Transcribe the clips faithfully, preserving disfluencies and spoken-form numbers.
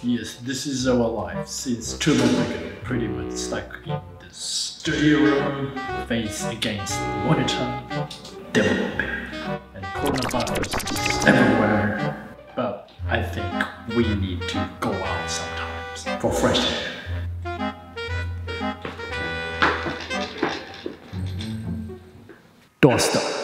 Yes, this is our life since two months ago, pretty much stuck in the studio room, face against the monitor, developing, and coronavirus is everywhere. But I think we need to go out sometimes for fresh air. Doorstop.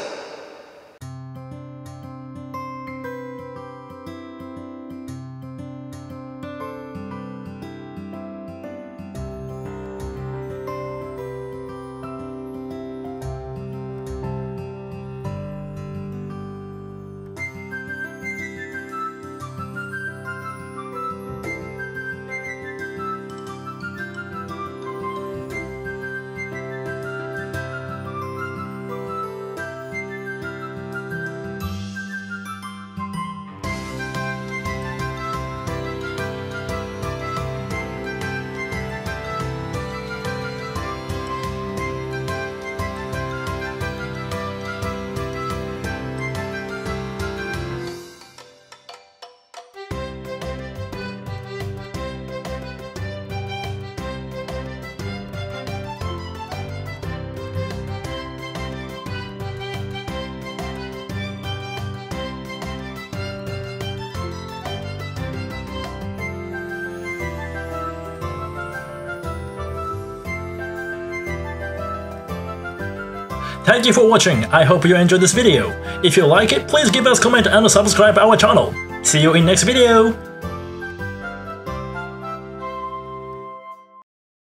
Thank you for watching, I hope you enjoyed this video. If you like it, please give us a comment and subscribe our channel. See you in next video!